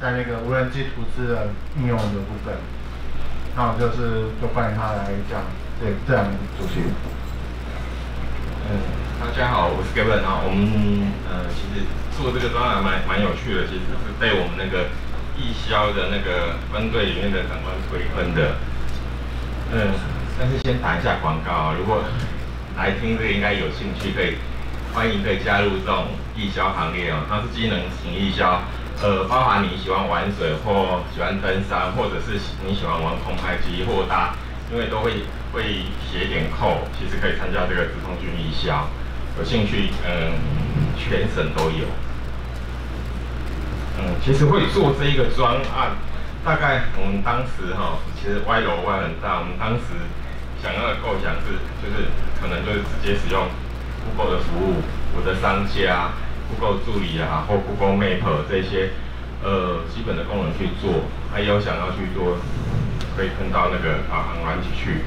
在那个无人机图资的应用的部分，那我就欢迎他来讲这两个主题。大家好，我是 Gavin 啊，我们其实做这个专栏蛮有趣的，其实是被我们那个义消的那个分队里面的长官推分的。但是先打一下广告，如果来听这个应该有兴趣，可以欢迎可以加入这种义消行列哦，它是机能型义消。包含你喜欢玩水或喜欢登山，或者是你喜欢玩空拍机或搭，因为都会写一点扣，其实可以参加这个直通军义消，有兴趣全省都有。其实会做这一个专案，大概我们当时哈，其实歪楼歪很大，我们当时想要的构想是，就是可能就是直接使用 Google 的服务，我的商家。Google 助理啊，或 Google Map 这些基本的功能去做，还有想要去做，可以跟到那个导航软体去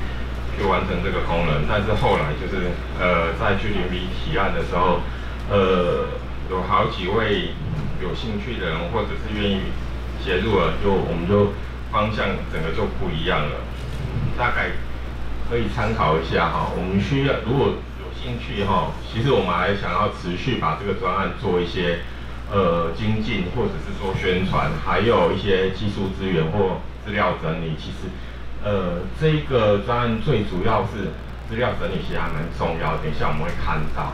完成这个功能。但是后来就是在去林里提案的时候，有好几位有兴趣的人或者是愿意协助了，我们方向整个就不一样了。大概可以参考一下哈，我们需要如果。兴趣哈，其实我们还想要持续把这个专案做一些精进，或者是做宣传，还有一些技术资源或资料整理。其实这个专案最主要是资料整理，其实还蛮重要。等一下我们会看到，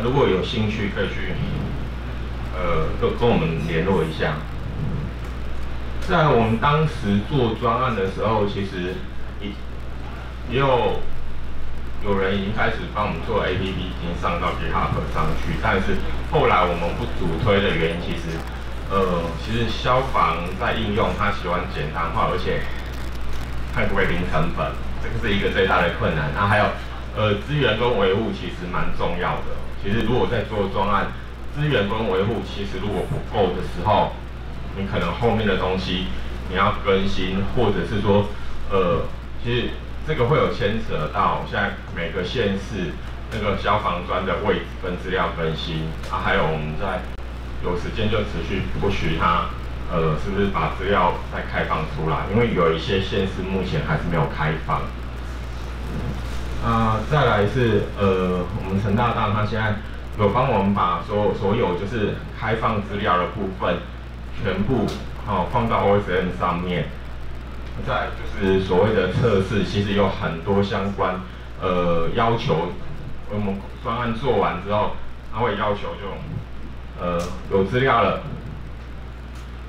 如果有兴趣可以去跟我们联络一下。在我们当时做专案的时候，其实有人已经开始帮我们做 APP， 已经上到 GitHub 上去，但是后来我们不主推的原因，其实消防在应用它喜欢简单化，而且它不会零成本，这个是一个最大的困难。那还有资源跟维护其实蛮重要的。其实如果在做专案，资源跟维护其实如果不够的时候，你可能后面的东西你要更新，或者是说其实。这个会有牵扯到现在每个县市那个消防专的位置跟资料更新啊，还有我们在有时间就持续push它，是不是把资料再开放出来？因为有一些县市目前还是没有开放。再来是我们陈大大他现在有帮我们把所有就是开放资料的部分全部放到 OSM 上面。在就是所谓的测试，其实有很多相关要求。我们专案做完之后，他会要求就有资料了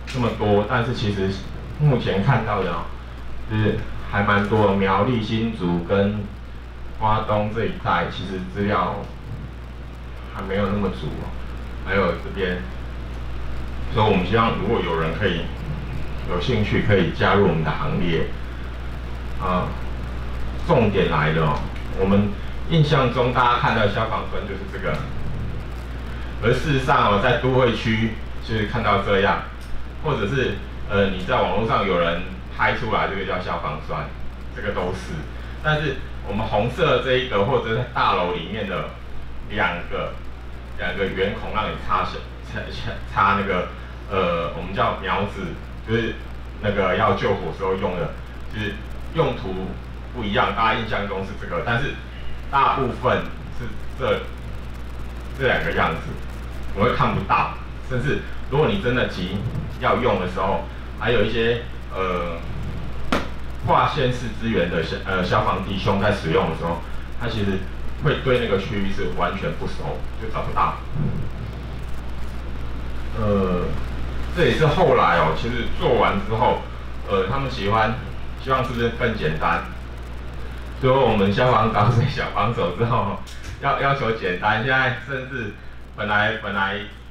这么多，但是其实目前看到的就是还蛮多的。苗栗、新竹跟花东这一带，其实资料还没有那么足，还有这边，所以我们希望如果有人可以。有兴趣可以加入我们的行列，重点来了哦，我们印象中大家看到消防栓就是这个，而事实上在都会区就是看到这样，或者是你在网络上有人拍出来这个叫消防栓，这个都是，但是我们红色这一个或者在大楼里面的两个圆孔让你插那个我们叫苗子。就是那个要救火时候用的，就是用途不一样，大家印象中是这个，但是大部分是这两个样子，我会看不到，甚至如果你真的急要用的时候，还有一些跨县市资源的消防弟兄在使用的时候，他其实会对那个区域是完全不熟，就找不到。这也是后来哦，其实做完之后，他们希望是不是更简单？所以我们消防打水小帮手之后，要求简单。现在甚至本来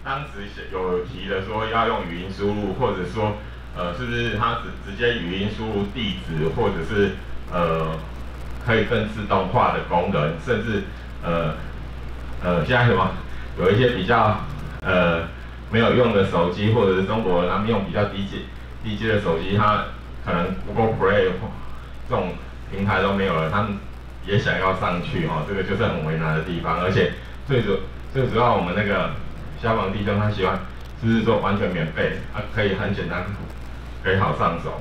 当时有提的说要用语音输入，或者说是不是他直接语音输入地址，或者是可以更自动化的功能，甚至现在什么有一些比较没有用的手机，或者是中国人他们用比较低阶的手机，他可能 Google Play 这种平台都没有了，他们也想要上去哦，这个就是很为难的地方。而且最主要我们那个消防弟兄他喜欢就是说完全免费，可以很简单，很好上手。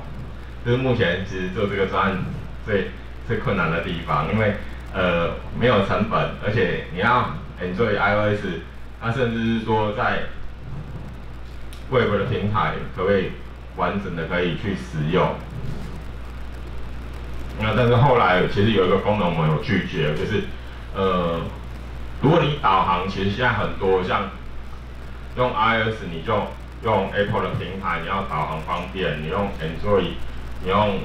就是目前其实做这个专案最困难的地方，因为没有成本，而且你要 enjoy iOS， 它甚至是说在 Web 的平台可不可以完整的可以去使用。那但是后来其实有一个功能我们有拒绝，就是如果你导航，其实现在很多像用 iOS 你就用 Apple 的平台，你要导航方便；你用 Android， 你用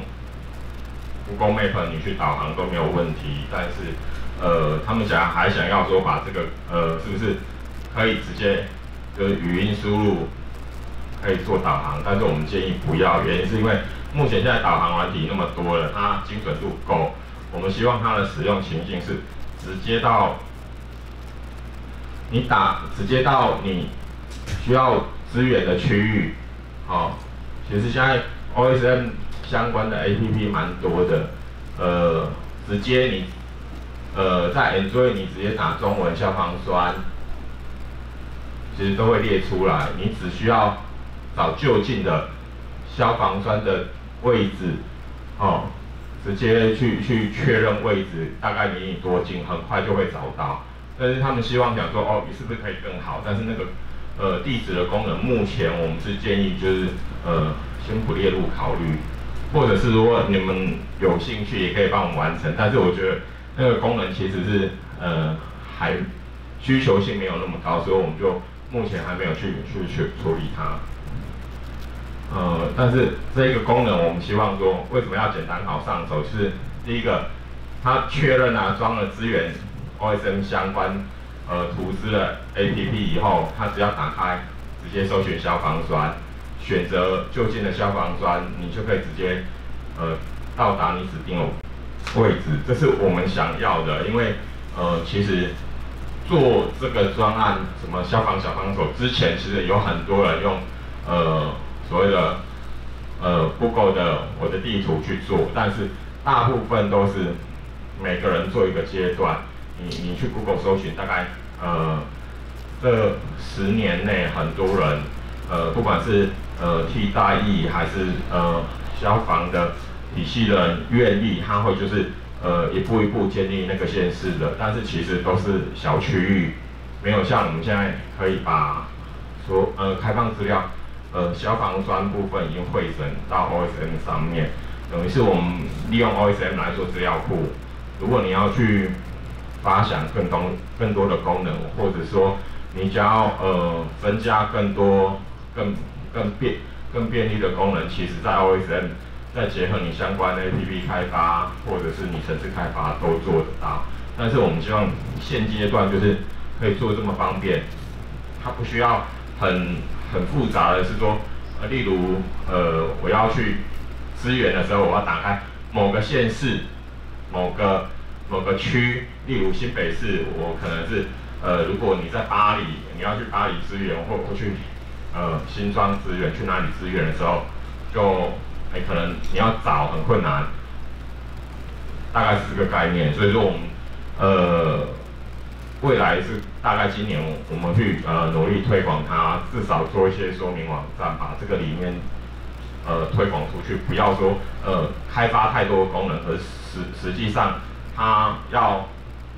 Google Map 你去导航都没有问题。但是他们还想要说把这个是不是可以直接就是语音输入可以做导航？但是我们建议不要，原因是因为目前现在导航软体那么多了，它精准度够，我们希望它的使用情境是直接到。 直接到你需要资源的区域，好、哦，其实现在 OSM 相关的 APP 蛮多的，直接你在 Android 你直接打中文下方酸，其实都会列出来，你只需要找就近的消防栓的位置，哦，直接去确认位置，大概离你多近，很快就会找到。 但是他们希望想说，哦，你是不是可以更好？但是那个地址的功能，目前我们是建议就是先不列入考虑，或者是如果你们有兴趣，也可以帮我们完成。但是我觉得那个功能其实是还需求性没有那么高，所以我们就目前还没有去处理它。但是这个功能我们希望说，为什么要简单好上手？就是第一个，它确认啊装了资源。 OSM 相关图资的 APP 以后，它只要打开，直接搜寻消防栓，选择就近的消防栓，你就可以直接到达你指定的位置，这是我们想要的。因为其实做这个专案，什么消防小帮手之前，其实有很多人用所谓的Google 的我的地图去做，但是大部分都是每个人做一个阶段。 你去 Google 搜寻，大概这10年内，很多人不管是替代役还是消防的体系的人愿意，他会就是一步一步建立那个县市的，但是其实都是小区域，没有像我们现在可以把所开放资料消防栓部分已经汇整到 OSM 上面，等于是我们利用 OSM 来做资料库，如果你要去 发想更多的功能，或者说你只要增加更多更便利的功能，其实在 OSM 再结合你相关的 APP 开发或者是你城市开发都做得到。但是我们希望现阶段就是可以做这么方便，它不需要很复杂的是说，例如我要去支援的时候，我要打开某个县市某个区，例如新北市，我可能是如果你在巴黎，你要去巴黎支援，或去新庄支援，去哪里支援的时候，就可能你要找很困难，大概是这个概念。所以说我们未来是大概今年我们去努力推广它，至少做一些说明网站，把这个理念推广出去，不要说开发太多功能，而实际上。 他要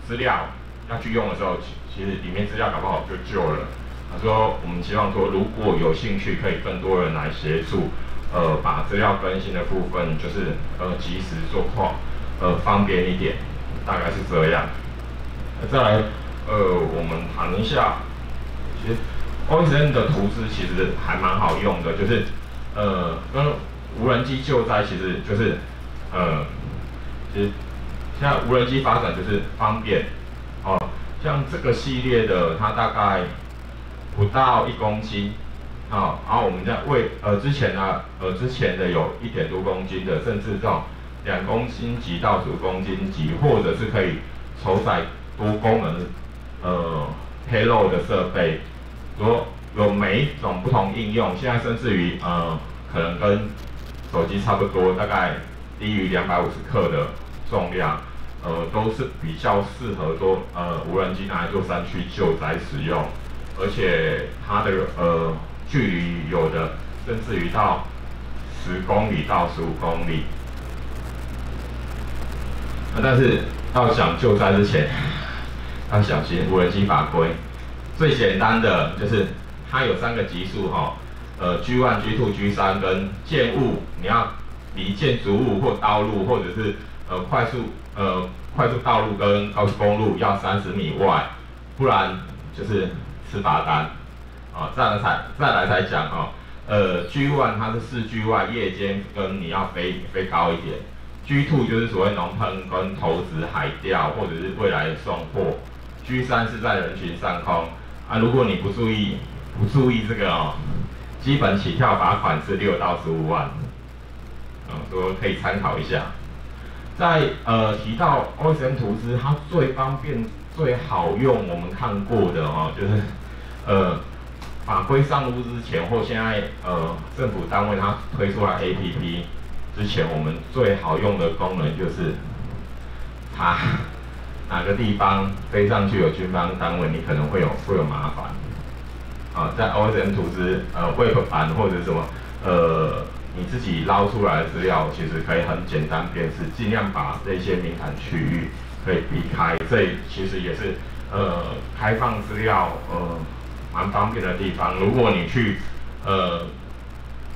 资料要去用的时候，其实里面资料搞不好就旧了。他说，我们希望说，如果有兴趣，可以更多人来协助，把资料更新的部分，就是及时做快，方便一点，大概是这样。再来，我们谈一下，其实 OSM 的图资其实还蛮好用的，就是跟无人机救灾其实就是其实。 现在无人机发展就是方便，哦，像这个系列的它大概不到1公斤，哦，然后我们在之前的有1.2公斤的，甚至到2公斤级到5公斤级，或者是可以承载多功能payload 的设备，有每一种不同应用，现在甚至于可能跟手机差不多，大概低于250克的。 重量，都是比较适合做无人机拿来做山区救灾使用，而且它的距离有的甚至于到10公里到15公里。但是要想救灾之前，要小心无人机法规。最简单的就是它有3个级数哈，G1、G2、G3跟建物，你要离建筑物或道路或者是快速道路跟高速公路要30米外，不然就是吃罚单。哦，再来才讲哦，G1它是市区外夜间跟你要飞高一点。G2就是所谓农喷跟投掷海钓或者是未来的送货。G3是在人群上空啊，如果你不注意这个哦，基本起跳罚款是6到15万，所以可以参考一下。在提到 OSM 图资，它最方便最好用，我们看过的哦，就是法规上路之前或现在政府单位它推出来 APP。之前我们最好用的功能就是，它哪个地方飞上去有军方单位，你可能会有麻烦。啊，在 OSM 图资Web 版或者什么你自己捞出来的资料，其实可以很简单辨识，尽量把这些敏感区域可以避开。这其实也是开放资料蛮方便的地方。如果你去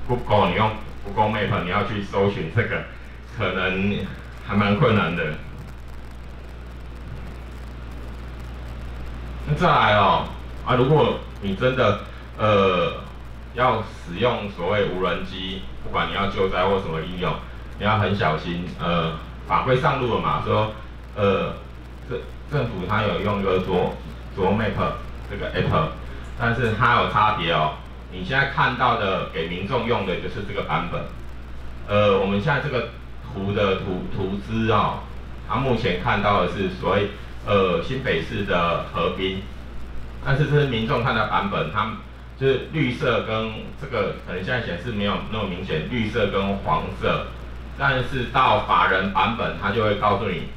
Google， 你用Google Map 你要去搜寻这个，可能还蛮困难的。那再来哦，啊，如果你真的要使用所谓无人机，不管你要救灾或什么应用，你要很小心。法规上路了嘛，说政府它有用一个卓 Map 这个 App， 但是它有差别哦。你现在看到的给民众用的就是这个版本，我们现在这个图的图资哦，它目前看到的是所谓新北市的河滨，但是这是民众看的版本，它就是绿色跟这个可能现在显示没有那么明显，绿色跟黄色，但是到法人版本它就会告诉你，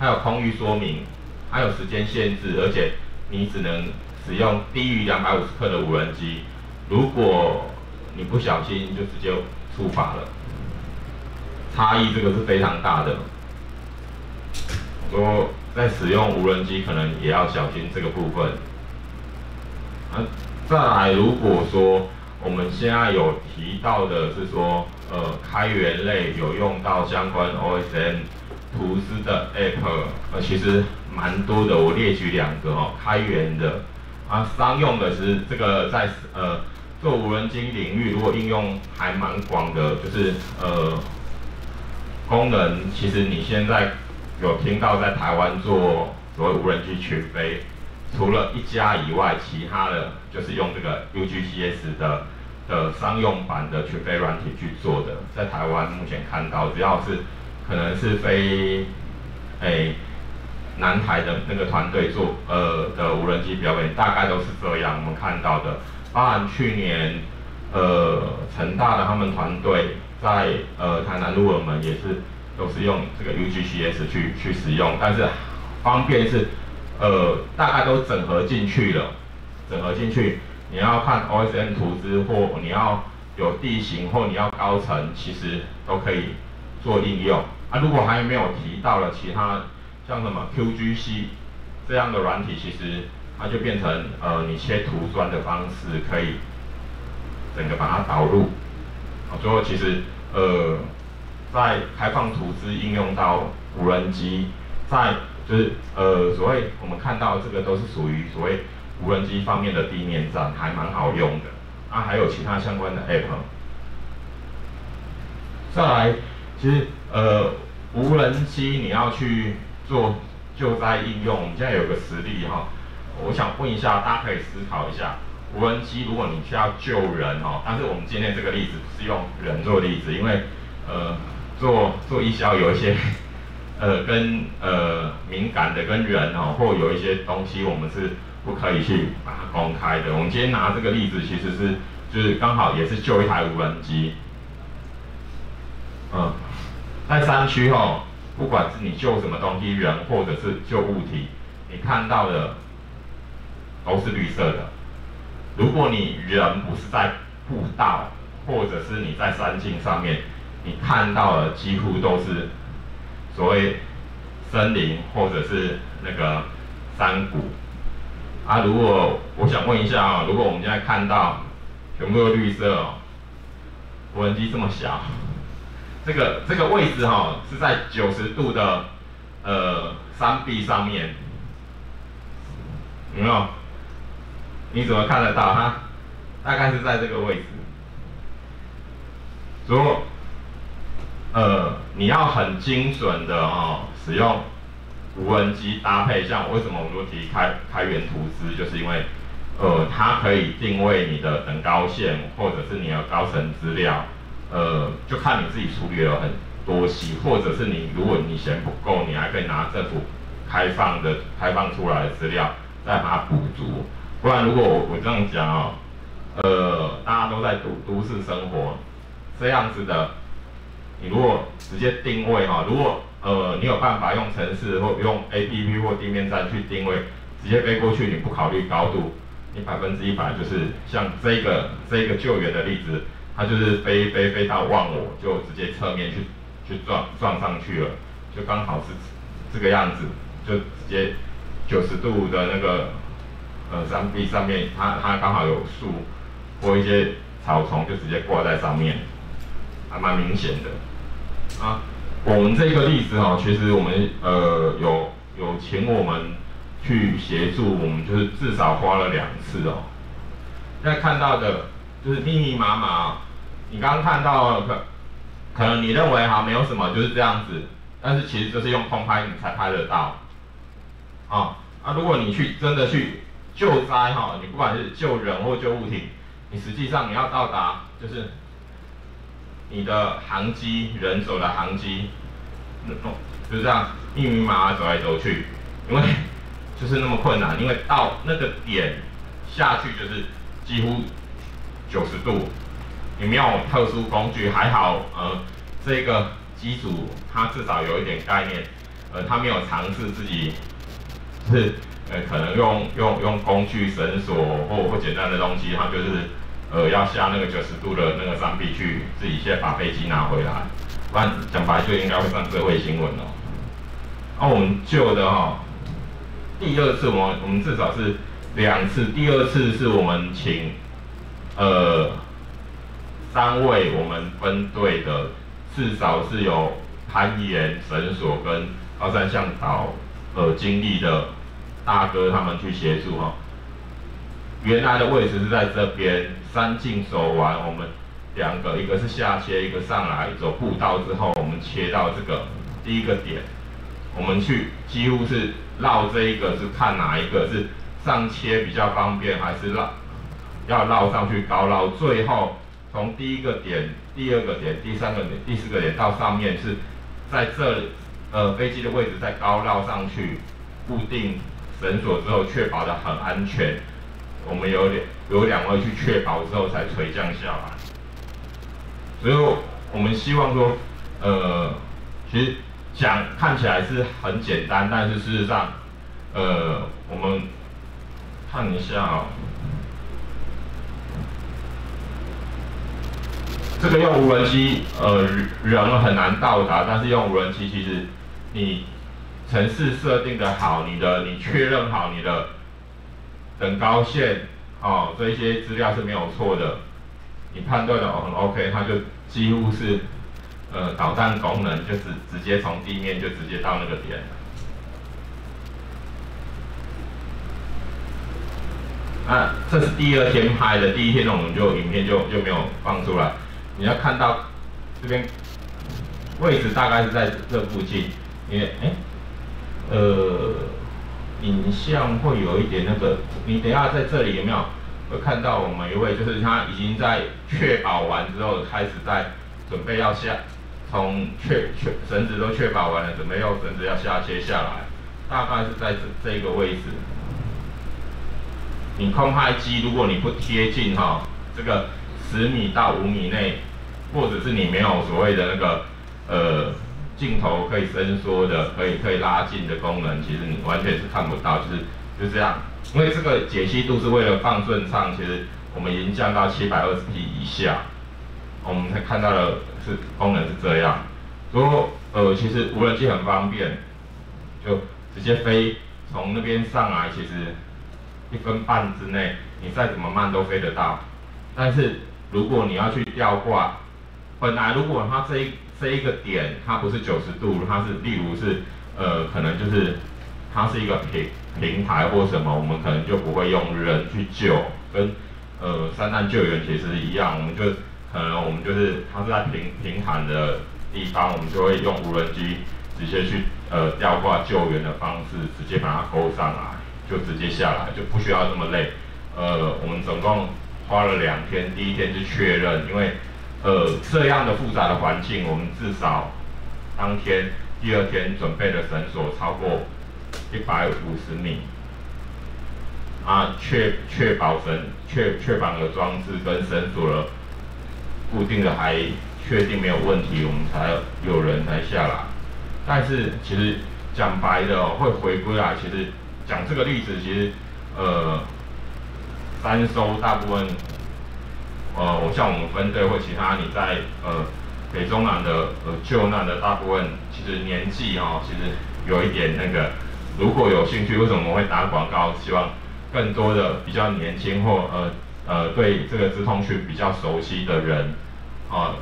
它有空域说明，它有时间限制，而且你只能使用低于250克的无人机，如果你不小心就直接触发了，差异这个是非常大的。我在使用无人机可能也要小心这个部分。再来，如果说我们现在有提到的是说，开源类有用到相关 OSM 图资的 App， 其实蛮多的，我列举2个哦，开源的。啊，商用的是这个在做无人机领域，如果应用还蛮广的，就是功能其实你现在有听到在台湾做所谓无人机群飞，除了1家以外，其他的就是用这个 UGCS 的商用版的群飞软体去做的，在台湾目前看到，只要是可能是飞南台的那个团队做的无人机表演，大概都是这样。我们看到的，包含去年成大的他们团队在台南鹿耳门也是都是用这个 UGCS 去使用，但是方便是大概都整合进去了，整合进去你要看 OSM 图资或你要有地形或你要高层，其实都可以做应用。啊，如果还没有提到了其他。像什么 QGC 这样的软体，其实它就变成你切图砖的方式，可以整个把它导入。啊，最后其实在开放图资应用到无人机，在就是所谓我们看到这个都是属于所谓无人机方面的地面站，还蛮好用的。啊，还有其他相关的 App。再来，其实无人机你要去做救灾应用，我们现在有个实例哈，我想问一下，大家可以思考一下，无人机如果你需要救人哈，但是我们今天这个例子不是用人做例子，因为做义消有一些跟敏感的跟人哦，或有一些东西我们是不可以去把它公开的。我们今天拿这个例子其实是就是刚好也是救一台无人机，在山区哦。不管是你救什么东西，人或者是救物体，你看到的都是绿色的，如果你人不是在步道，或者是你在山径上面，你看到的几乎都是所谓森林或者是那个山谷。啊，如果我想问一下啊、哦，如果我们现在看到全部都绿色、哦，无人机这么小，这个位置哈、哦、是在90度的山壁上面，有没有？你怎么看得到它？大概是在这个位置。如果你要很精准的哦使用无人机搭配，像为什么我们都提开源图资，就是因为它可以定位你的等高线或者是你的高层资料，就看你自己处理了很多期，或者是你如果你嫌不够，你还可以拿政府开放出来的资料再把它补足。不然如果我这样讲哦，大家都在都市生活，这样子的，你如果直接定位哈、哦，如果你有办法用程式或用 APP 或地面站去定位，直接飞过去，你不考虑高度，你100%就是像这个救援的例子，它就是飞到忘我，就直接侧面去撞上去了，就刚好是这个样子，就直接90度的那个山壁上面，它刚好有树或一些草丛，就直接挂在上面。还蛮明显的，啊，我们这个例子哦，其实我们有请我们去协助，我们就是至少花了2次哦。现在看到的就是密密麻麻、哦，你刚刚看到可能你认为哈没有什么，就是这样子，但是其实就是用空拍你才拍得到，哦、啊，如果你去真的去救灾哈、哦，你不管是救人或救物体，你实际上你要到达就是。你的航机，人走的航机，就这样密密麻麻走来走去，因为就是那么困难，因为到那个点下去就是几乎90度，你没有特殊工具，还好这个机组它至少有一点概念，它没有尝试自己，就是可能用工具绳索或简单的东西，它就是。要下那个90度的那个山壁去，自己先把飞机拿回来，不然讲白就应该会上社会新闻哦。那、啊、我们救的哈、哦，第2次我们至少是2次，第2次是我们请3位我们分队的，至少是有攀岩、绳索跟高山向导经历的大哥他们去协助哈、哦。原来的位置是在这边，山径走完，我们2个，一个是下切，一个上来，走步道之后，我们切到这个第一个点，我们去几乎是绕这一个，是看哪一个是上切比较方便，还是要绕上去高绕，最后从第1个点、第2个点、第3个点、第4个点到上面是在这飞机的位置再高绕上去，固定绳索之后，确保的很安全。我们有2位去确保之后才垂降下来，所以我们希望说，其实看起来是很简单，但是事实上，我们看一下哦，这个用无人机，人很难到达，但是用无人机其实你程式设定的好，你确认好你的。等高线，哦，这一些资料是没有错的，你判断的很 OK， 它就几乎是，导弹功能就直接从地面就直接到那个点。啊，这是第2天拍的，第1天我们就影片就没有放出来。你要看到这边位置大概是在这附近，因为影像会有一点那个，你等一下在这里有没有会看到我们1位，就是他已经在确保完之后，开始在准备要下，从绳子都确保完了，准备用绳子要下切下来，大概是在这个位置。你空拍机如果你不贴近哈、哦，这个10米到5米内，或者是你没有所谓的那个镜头可以伸缩的，可以拉近的功能，其实你完全是看不到，就是就这样。因为这个解析度是为了放顺畅，其实我们已经降到720p 以下，我们才看到的是功能是这样。如果其实无人机很方便，就直接飞从那边上来，其实1分半之内，你再怎么慢都飞得到。但是如果你要去吊挂，本来如果它这一个点它不是90度，它是例如是可能就是它是一个平台或什么，我们可能就不会用人去救，跟山难救援其实一样，我们就可能我们就是它是在平坦的地方，我们就会用无人机直接去吊挂救援的方式，直接把它勾上来，就直接下来，就不需要那么累。我们总共花了2天，第一天是确认，因为这样的复杂的环境，我们至少当天第二天准备的绳索超过150米，啊，确保的装置跟绳索的固定的还确定没有问题，我们才有人才下来。但是其实讲白的哦，会回归来，其实讲这个例子，其实三艘大部分。像我们分队或其他你在北中南的救难的大部分，其实年纪哦，其实有一点那个。如果有兴趣，为什么我会打广告？希望更多的比较年轻或对这个资通讯比较熟悉的人啊，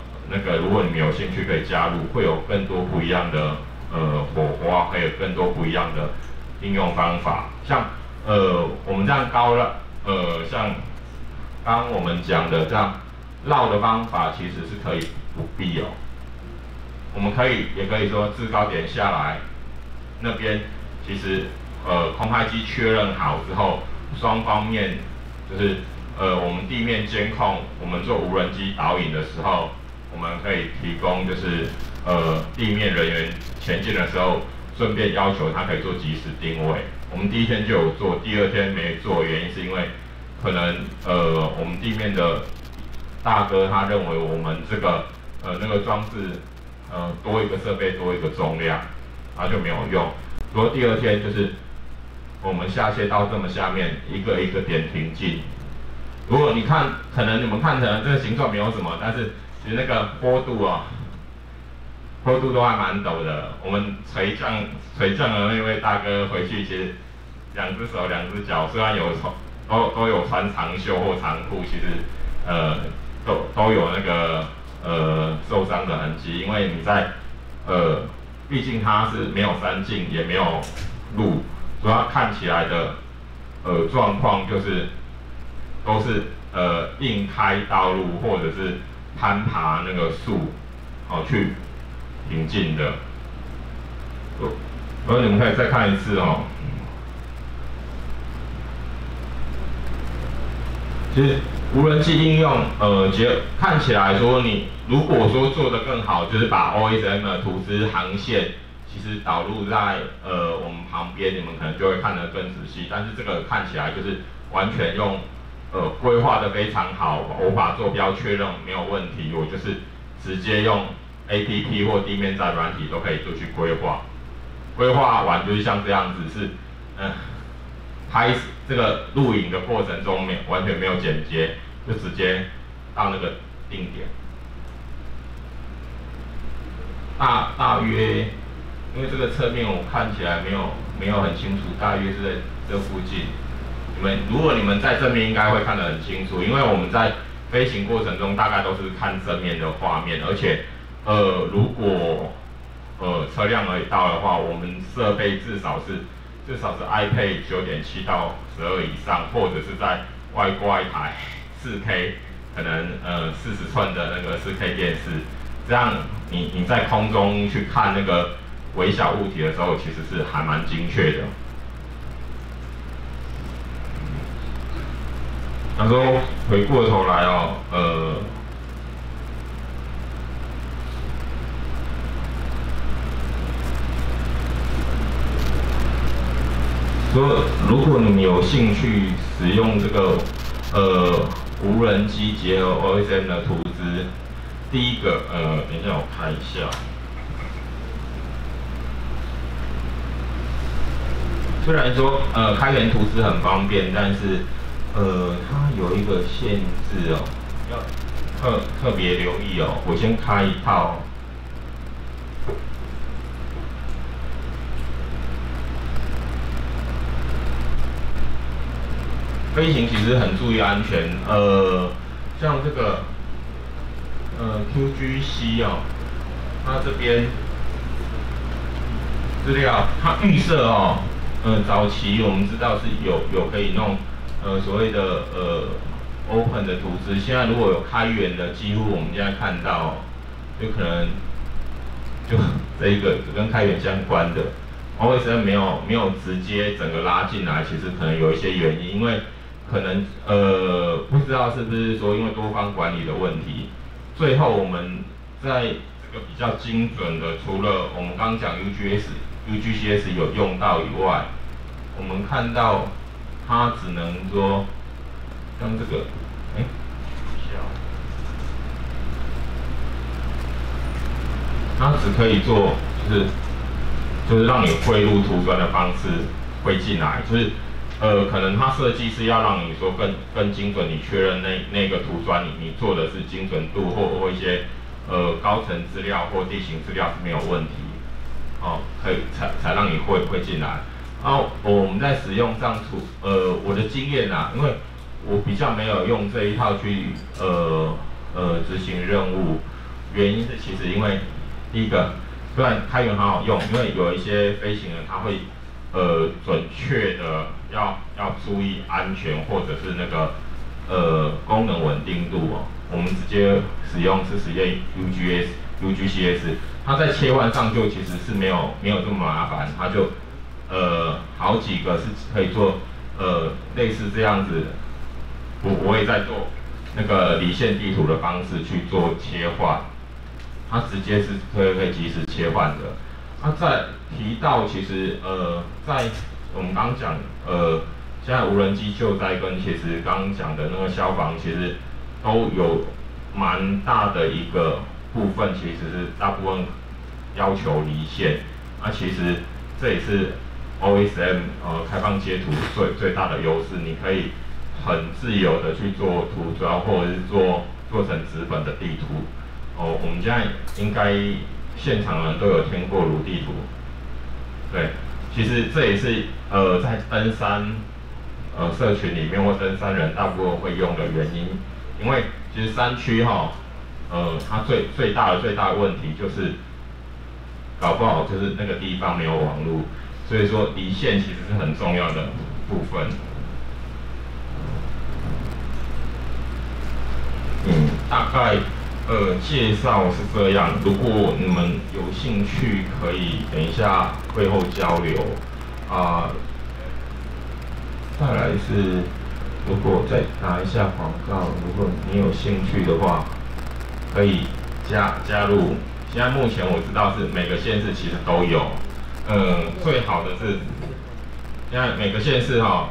如果你们有兴趣可以加入，会有更多不一样的火花，还有更多不一样的应用方法。像我们这样高了像。刚我们讲的这样绕的方法其实是可以不必哦，我们也可以说制高点下来那边，其实空拍机确认好之后，双方面就是我们地面监控，我们做无人机导引的时候，我们可以提供就是地面人员前进的时候，顺便要求他可以做即时定位。我们第一天就有做，第二天没做，原因是因为。可能我们地面的大哥他认为我们这个装置多一个设备多一个重量，他就没有用。不过第二天就是我们下线到这么下面一个一个点停进。如果你看，可能这个形状没有什么，但是其实那个坡度啊，坡度都还蛮陡的。我们垂降的那位大哥回去，其实2只手2只脚虽然有都有穿长袖或长裤，其实都有那个受伤的痕迹，因为你在毕竟它是没有山径也没有路，所以它看起来的状况就是都是硬开道路或者是攀爬那个树哦去行进的。所以你们可以再看一次哦。其实无人机应用，看起来说你如果说做得更好，就是把 OSM 的图资航线其实导入在我们旁边，你们可能就会看得更仔细。但是这个看起来就是完全用规划得非常好，我把坐标确认没有问题，我就是直接用 APP 或地面载软体都可以做去规划。规划完就是像这样子是拍这个录影的过程中完全没有剪接，就直接到那个定点。大约，因为这个侧面我看起来没有很清楚，大约是在这附近。如果你们在正面应该会看得很清楚，因为我们在飞行过程中大概都是看正面的画面，而且如果车辆而到的话，我们设备至少是 iPad 9.7 到12以上，或者是在外挂一台 4K， 可能40寸的那个 4K 电视，这样你在空中去看那个微小物体的时候，其实是还蛮精确的。他说回过头来哦，如果你们有兴趣使用这个无人机结合 OSM 的图资，第一个等一下我看一下，虽然说开源图资很方便，但是它有一个限制哦，要特别留意哦。我先开一套。 飞行其实很注意安全，像这个，QGC 哦，它这边资料，它预设哦，早期我们知道是有可以弄，所谓的open 的图资，现在如果有开源的，几乎我们现在看到、哦，就可能就这一个跟开源相关的 ，OSM 没有直接整个拉进来，其实可能有一些原因，因为 可能不知道是不是说因为多方管理的问题，最后我们在这个比较精准的，除了我们刚讲 UGCS 有用到以外，我们看到它只能说像这个，哎，它只可以做就是让你汇入图端的方式汇进来，就是 可能它设计是要让你说更精准，你确认那个图端你做的是精准度或一些高层资料或地形资料是没有问题，哦，可以才让你会进来。然后我们在使用上我的经验啊，因为我比较没有用这一套去执行任务，原因是其实因为第一个虽然开源很好用，因为有一些飞行人他会 准确的要注意安全，或者是那个功能稳定度哦。我们直接使用是实验 UGCS， 它在切换上就其实是没有这么麻烦，它就好几个是可以做类似这样子，我也在做那个离线地图的方式去做切换，它直接是可以及时切换的。 那在提到，其实在我们刚讲，现在无人机救灾跟其实刚讲的那个消防，其实都有蛮大的一个部分，其实是大部分要求离线。那其实这也是 OSM 开放截图最大的优势，你可以很自由的去做图标，或者是做成纸本的地图。哦，我们现在应该 现场人都有听过如地图，对，其实这也是在登山社群里面或登山人大部分会用的原因，因为其实山区哈，它最大的问题就是，搞不好就是那个地方没有网络，所以说离线其实是很重要的部分。嗯，大概 介绍是这样。如果你们有兴趣，可以等一下会后交流。再来是，如果再打一下广告，如果你有兴趣的话，可以加入。现在目前我知道是每个县市其实都有。最好的是，现在每个县市哈，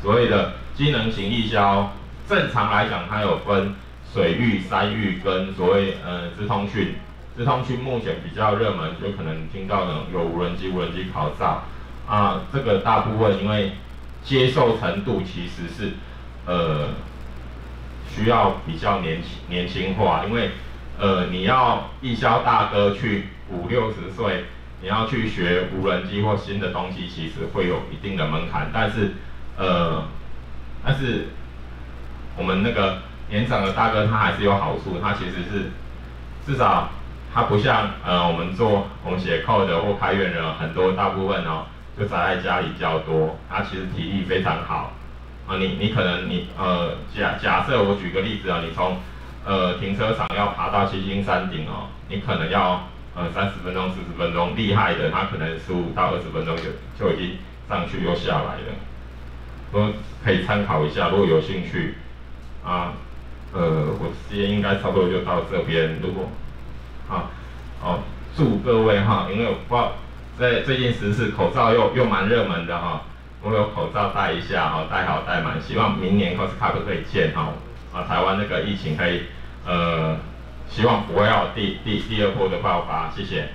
所谓的机能型义消，正常来讲它有分 水域、山域跟所谓资通讯，资通讯目前比较热门，就可能听到有无人机考照啊，这个大部分因为接受程度其实是需要比较年轻化，因为你要义消大哥去50-60岁，你要去学无人机或新的东西，其实会有一定的门槛，但是我们那个 年长的大哥他还是有好处，他其实是至少他不像我们写 code 的或开源人很多大部分哦就宅在家里比较多，他其实体力非常好啊。你可能假设我举个例子啊，你从停车场要爬到七星山顶哦，你可能要30分钟40分钟，厉害的他可能15到20分钟就已经上去又下来了，都可以参考一下，如果有兴趣啊。 我今天应该差不多就到这边。如果，祝各位哈，因为我不知道在最近时事口罩又蛮热门的哈，我有口罩戴一下哈，戴好戴满，希望明年 COSCUP 可以见哈，台湾那个疫情可以希望不会有第二波的爆发，谢谢。